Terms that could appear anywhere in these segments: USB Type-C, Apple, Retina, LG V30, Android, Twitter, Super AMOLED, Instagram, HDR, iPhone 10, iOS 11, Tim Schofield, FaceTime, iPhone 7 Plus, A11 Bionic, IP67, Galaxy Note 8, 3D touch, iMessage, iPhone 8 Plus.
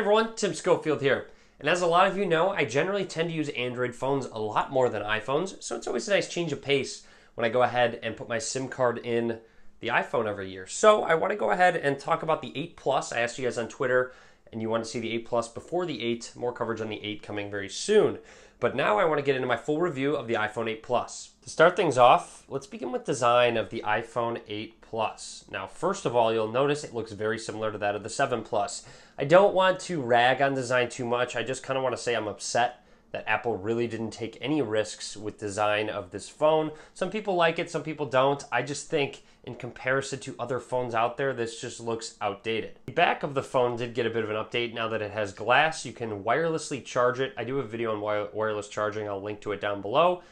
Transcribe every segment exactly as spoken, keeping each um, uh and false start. Everyone, Tim Schofield here. And as a lot of you know, I generally tend to use Android phones a lot more than iPhones, so it's always a nice change of pace when I go ahead and put my SIM card in the iPhone every year. So I want to go ahead and talk about the eight Plus. I asked you guys on Twitter, and you want to see the eight Plus before the eight. More coverage on the eight coming very soon. But now I want to get into my full review of the iPhone eight Plus. To start things off, let's begin with design of the iPhone eight Plus. Now, first of all, you'll notice it looks very similar to that of the seven Plus. I don't want to rag on design too much. I just kind of want to say I'm upset that Apple really didn't take any risks with design of this phone. Some people like it, some people don't. I just think in comparison to other phones out there, this just looks outdated. The back of the phone did get a bit of an update now that it has glass. You can wirelessly charge it. I do a video on wireless charging. I'll link to it down below.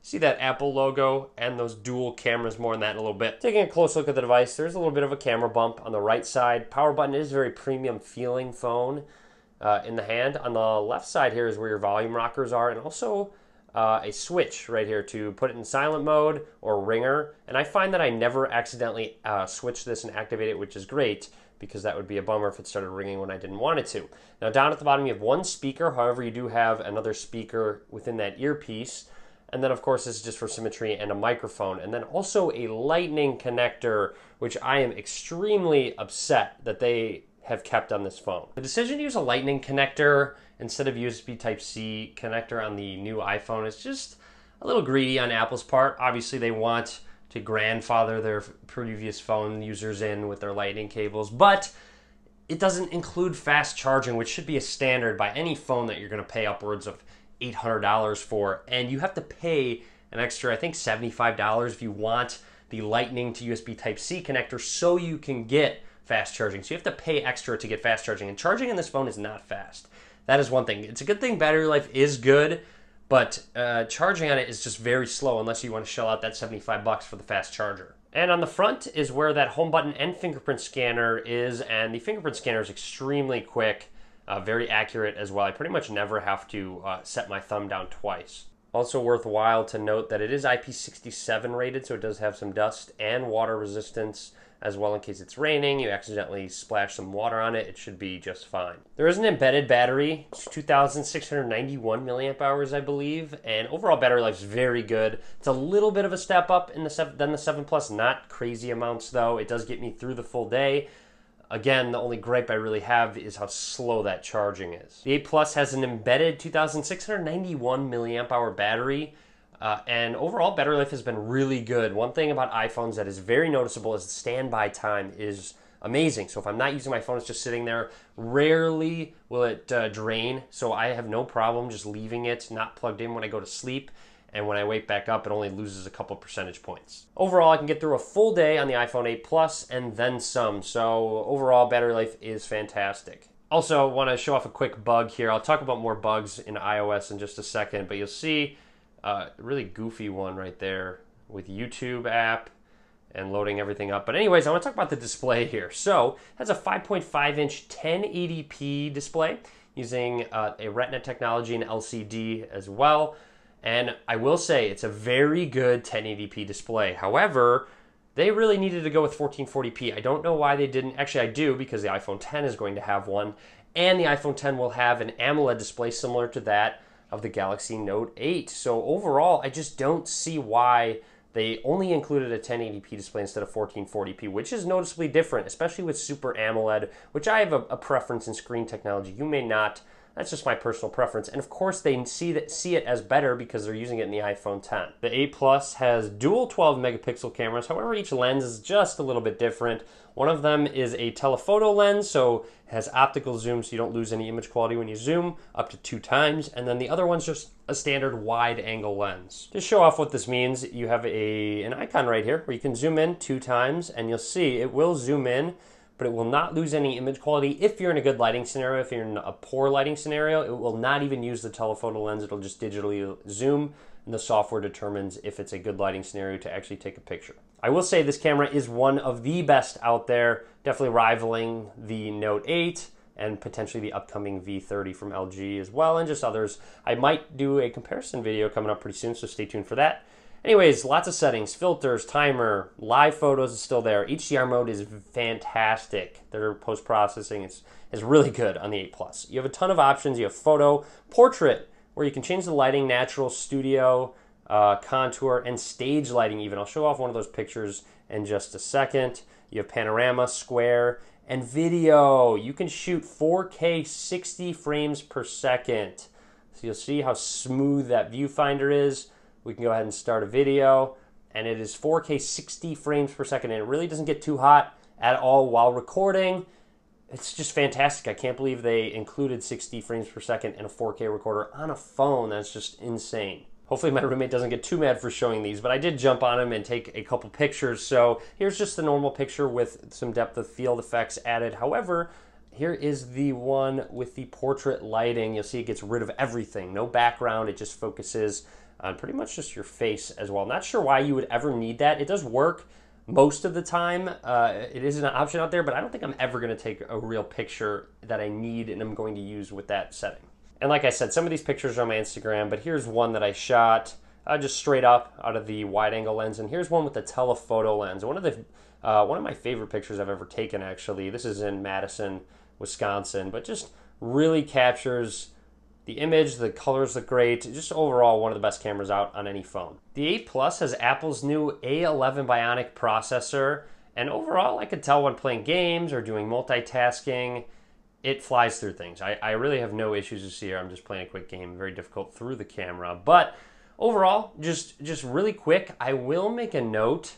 See that Apple logo and those dual cameras, more on that in a little bit. Taking a close look at the device, there's a little bit of a camera bump on the right side. Power button is a very premium feeling phone. Uh, in the hand. On the left side here is where your volume rockers are, and also uh, a switch right here to put it in silent mode or ringer. And I find that I never accidentally uh, switch this and activate it, which is great, because that would be a bummer if it started ringing when I didn't want it to. Now down at the bottom you have one speaker, however you do have another speaker within that earpiece. And then of course this is just for symmetry, and a microphone, and then also a lightning connector, which I am extremely upset that they have kept on this phone. The decision to use a lightning connector instead of U S B Type-C connector on the new iPhone is just a little greedy on Apple's part. Obviously they want to grandfather their previous phone users in with their lightning cables, but it doesn't include fast charging, which should be a standard by any phone that you're gonna pay upwards of eight hundred dollars for. And you have to pay an extra, I think seventy-five dollars if you want the lightning to U S B Type-C connector, so you can get fast charging. So you have to pay extra to get fast charging, and charging in this phone is not fast. That is one thing. It's a good thing battery life is good, but uh, charging on it is just very slow unless you want to shell out that seventy-five bucks for the fast charger. And on the front is where that home button and fingerprint scanner is, and the fingerprint scanner is extremely quick, uh, very accurate as well. I pretty much never have to uh, set my thumb down twice. Also worthwhile to note that it is I P sixty-seven rated, so it does have some dust and water resistance as well in case it's raining. You accidentally splash some water on it, it should be just fine. There is an embedded battery, it's two thousand six hundred ninety-one milliamp hours, I believe, and overall battery life is very good. It's a little bit of a step up in the seven, than the seven Plus, not crazy amounts though. It does get me through the full day. Again, the only gripe I really have is how slow that charging is. The eight Plus has an embedded two thousand six hundred ninety-one milliamp hour battery. Uh, and overall battery life has been really good. One thing about iPhones that is very noticeable is the standby time is amazing. So if I'm not using my phone, it's just sitting there. Rarely will it uh, drain. So I have no problem just leaving it not plugged in when I go to sleep. And when I wake back up, it only loses a couple percentage points. Overall, I can get through a full day on the iPhone eight Plus and then some. So overall battery life is fantastic. Also want to show off a quick bug here. I'll talk about more bugs in iOS in just a second, but you'll see Uh, really goofy one right there with YouTube app and loading everything up. But anyways, I want to talk about the display here. So that's a five point five inch ten eighty p display using uh, a Retina technology and L C D as well. And I will say it's a very good ten eighty p display. However, they really needed to go with fourteen forty p. I don't know why they didn't. Actually, I do, because the iPhone ten is going to have one, and the iPhone ten will have an AMOLED display similar to that of the Galaxy Note eight. So overall, I just don't see why they only included a ten eighty p display instead of fourteen forty p, which is noticeably different, especially with Super AMOLED, which I have a, a preference in screen technology. You may not. That's just my personal preference. And of course, they see that see it as better because they're using it in the iPhone ten. The eight Plus has dual twelve megapixel cameras. However, each lens is just a little bit different. One of them is a telephoto lens, so it has optical zoom, so you don't lose any image quality when you zoom, up to two times. And then the other one's just a standard wide angle lens. To show off what this means, you have a an icon right here where you can zoom in two times, and you'll see it will zoom in, but it will not lose any image quality if you're in a good lighting scenario. If you're in a poor lighting scenario, it will not even use the telephoto lens. It'll just digitally zoom, and the software determines if it's a good lighting scenario to actually take a picture. I will say this camera is one of the best out there, definitely rivaling the Note eight and potentially the upcoming V thirty from L G as well, and just others. I might do a comparison video coming up pretty soon, so stay tuned for that. Anyways, lots of settings, filters, timer, live photos is still there. H D R mode is fantastic. Their post-processing is, is really good on the eight Plus. You have a ton of options. You have photo, portrait, where you can change the lighting, natural, studio, uh, contour, and stage lighting even. I'll show off one of those pictures in just a second. You have panorama, square, and video. You can shoot four K sixty frames per second. So you'll see how smooth that viewfinder is. We can go ahead and start a video, and it is four K sixty frames per second, and it really doesn't get too hot at all while recording. It's just fantastic. I can't believe they included sixty frames per second in a four K recorder on a phone. That's just insane. Hopefully my roommate doesn't get too mad for showing these, but I did jump on him and take a couple pictures. So here's just the normal picture with some depth of field effects added. However, here is the one with the portrait lighting. You'll see it gets rid of everything. No background, it just focuses on pretty much just your face as well. Not sure why you would ever need that. It does work most of the time. Uh, it is an option out there, but I don't think I'm ever gonna take a real picture that I need and I'm going to use with that setting. And like I said, some of these pictures are on my Instagram, but here's one that I shot uh, just straight up out of the wide angle lens. And here's one with the telephoto lens. One of the uh, one of my favorite pictures I've ever taken, actually. This is in Madison, Wisconsin, but just really captures the image, the colors look great. Just overall, one of the best cameras out on any phone. The eight Plus has Apple's new A eleven Bionic processor. And overall, I could tell when playing games or doing multitasking, it flies through things. I, I really have no issues this year. I'm just playing a quick game, very difficult through the camera. But overall, just, just really quick, I will make a note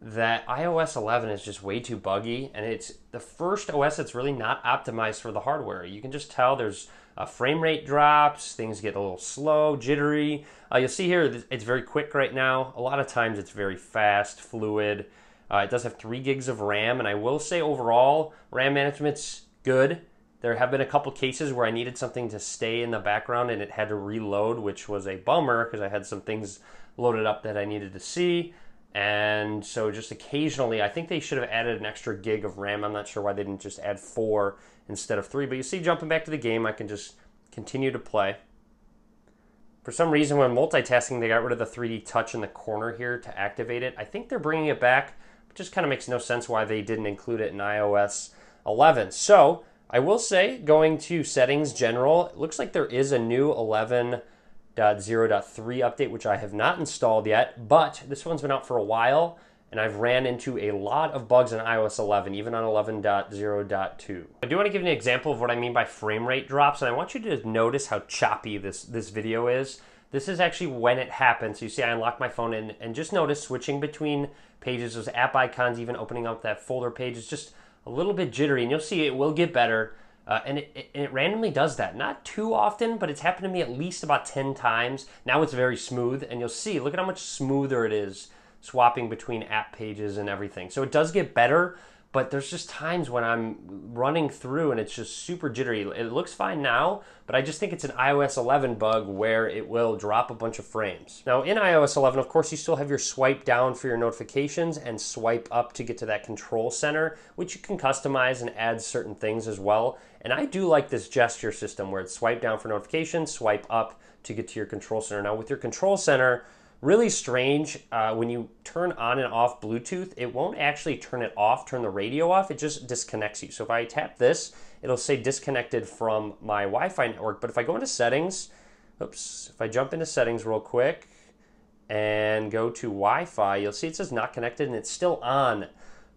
that i O S eleven is just way too buggy, and it's the first O S that's really not optimized for the hardware. You can just tell there's uh, frame rate drops, things get a little slow, jittery. Uh, you'll see here, it's very quick right now. A lot of times it's very fast, fluid. Uh, it does have three gigs of RAM, and I will say overall, RAM management's good. There have been a couple cases where I needed something to stay in the background and it had to reload, which was a bummer because I had some things loaded up that I needed to see. And so just occasionally, I think they should have added an extra gig of RAM. I'm not sure why they didn't just add four instead of three, but you see, jumping back to the game, I can just continue to play. For some reason, when multitasking, they got rid of the three D touch in the corner here to activate it. I think they're bringing it back, but just kind of makes no sense why they didn't include it in i O S eleven. So I will say, going to settings, general, it looks like there is a new eleven point oh point three update, which I have not installed yet, but this one's been out for a while, and I've ran into a lot of bugs in i O S eleven, even on eleven point oh point two. I do want to give you an example of what I mean by frame rate drops, and I want you to notice how choppy this, this video is. This is actually when it happened. So you see, I unlocked my phone, and, and just notice switching between pages, those app icons, even opening up that folder page, is just a little bit jittery, and you'll see it will get better. Uh, and, it, it, and it randomly does that. Not too often, but it's happened to me at least about ten times. Now it's very smooth, and you'll see, look at how much smoother it is swapping between app pages and everything. So it does get better, but there's just times when I'm running through and it's just super jittery. It looks fine now, but I just think it's an i O S eleven bug where it will drop a bunch of frames. Now in i O S eleven, of course, you still have your swipe down for your notifications and swipe up to get to that control center, which you can customize and add certain things as well. And I do like this gesture system where it's swipe down for notifications, swipe up to get to your control center. Now with your control center, really strange, uh, when you turn on and off Bluetooth, it won't actually turn it off, turn the radio off, it just disconnects you. So if I tap this, it'll say disconnected from my Wi-Fi network. But if I go into settings, oops, if I jump into settings real quick and go to Wi-Fi, you'll see it says not connected and it's still on,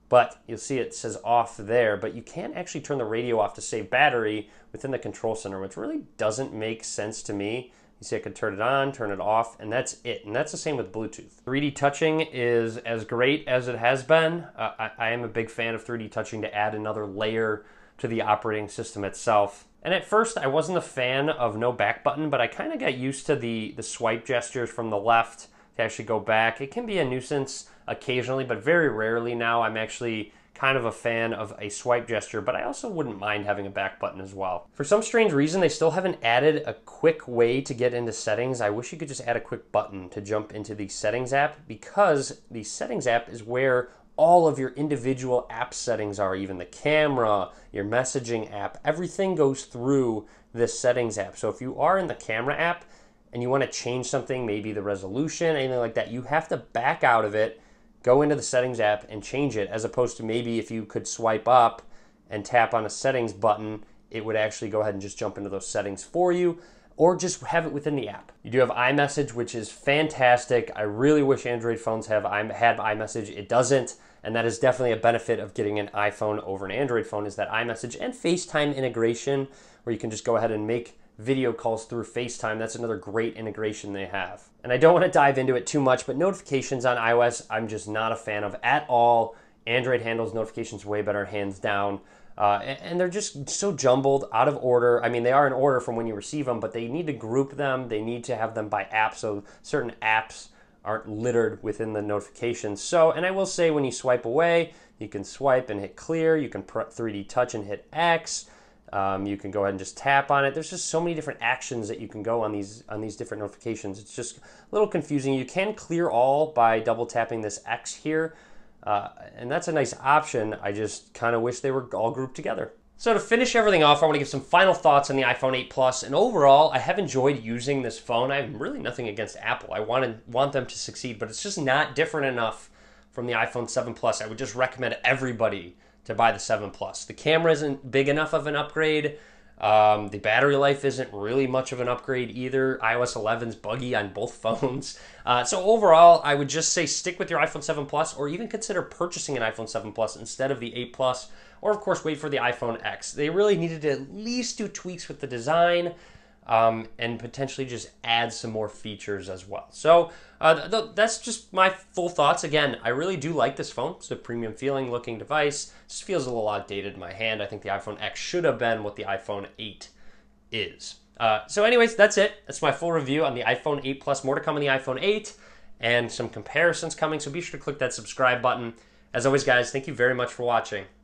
but you'll see it says off there, but you can actually turn the radio off to save battery within the control center, which really doesn't make sense to me. You see, I can turn it on, turn it off, and that's it. And that's the same with Bluetooth. three D touching is as great as it has been. Uh, I, I am a big fan of three D touching to add another layer to the operating system itself. And at first, I wasn't a fan of no back button, but I kind of got used to the, the swipe gestures from the left to actually go back. It can be a nuisance occasionally, but very rarely now. I'm actually kind of a fan of a swipe gesture, but I also wouldn't mind having a back button as well. For some strange reason, they still haven't added a quick way to get into settings. I wish you could just add a quick button to jump into the settings app, because the settings app is where all of your individual app settings are, even the camera, your messaging app, everything goes through this settings app. So if you are in the camera app, and you want to change something, maybe the resolution, anything like that, you have to back out of it, go into the settings app and change it, as opposed to maybe if you could swipe up and tap on a settings button, it would actually go ahead and just jump into those settings for you, or just have it within the app. You do have iMessage, which is fantastic. I really wish Android phones have had iMessage. It doesn't, and that is definitely a benefit of getting an iPhone over an Android phone, is that iMessage and FaceTime integration, where you can just go ahead and make video calls through FaceTime. That's another great integration they have. And I don't want to dive into it too much, but notifications on iOS, I'm just not a fan of at all. Android handles notifications way better, hands down. Uh, and they're just so jumbled, out of order. I mean, they are in order from when you receive them, but they need to group them. They need to have them by app, so certain apps aren't littered within the notifications. So, and I will say, when you swipe away, you can swipe and hit clear. You can three D touch and hit X. Um, you can go ahead and just tap on it. There's just so many different actions that you can go on these on these different notifications. It's just a little confusing. You can clear all by double tapping this X here, uh, and that's a nice option. I just kind of wish they were all grouped together. So to finish everything off, I want to give some final thoughts on the iPhone eight Plus, and overall, I have enjoyed using this phone. I have really nothing against Apple. I want, want them to succeed, but it's just not different enough from the iPhone seven Plus. I would just recommend everybody to buy the seven Plus. The camera isn't big enough of an upgrade. Um, the battery life isn't really much of an upgrade either. iOS eleven's buggy on both phones. Uh, so overall, I would just say stick with your iPhone seven Plus, or even consider purchasing an iPhone seven Plus instead of the eight Plus, or of course wait for the iPhone ten. They really needed to at least do tweaks with the design, Um, and potentially just add some more features as well. So uh, th that's just my full thoughts. Again, I really do like this phone. It's a premium feeling looking device. Just feels a little outdated in my hand. I think the iPhone ten should have been what the iPhone eight is. Uh, so anyways, that's it. That's my full review on the iPhone eight Plus. More to come on the iPhone eight and some comparisons coming. So be sure to click that subscribe button. As always, guys, thank you very much for watching.